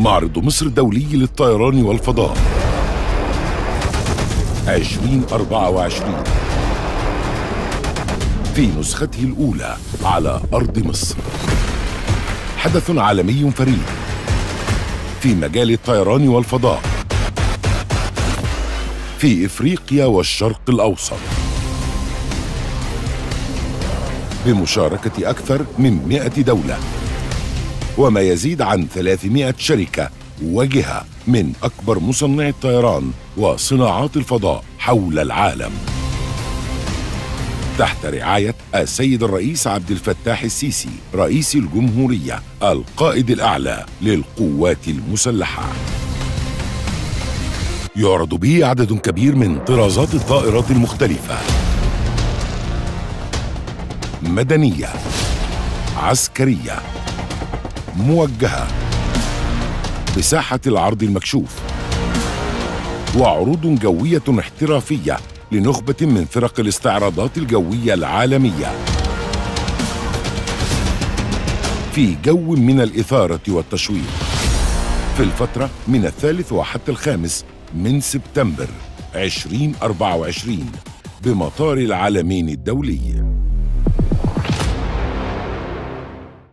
معرض مصر الدولي للطيران والفضاء 2024 في نسخته الأولى على أرض مصر. حدث عالمي فريد في مجال الطيران والفضاء في إفريقيا والشرق الأوسط بمشاركة أكثر من 100 دولة وما يزيد عن 300 شركة وجهة من أكبر مصنعي الطيران وصناعات الفضاء حول العالم، تحت رعاية السيد الرئيس عبد الفتاح السيسي رئيس الجمهورية القائد الأعلى للقوات المسلحة. يعرض به عدد كبير من طرازات الطائرات المختلفة، مدنية، عسكرية، موجهة، بساحة العرض المكشوف، وعروض جوية احترافية لنخبة من فرق الاستعراضات الجوية العالمية في جو من الإثارة والتشويق في الفترة من الثالث وحتى الخامس من سبتمبر 2024 بمطار العالمين الدولي.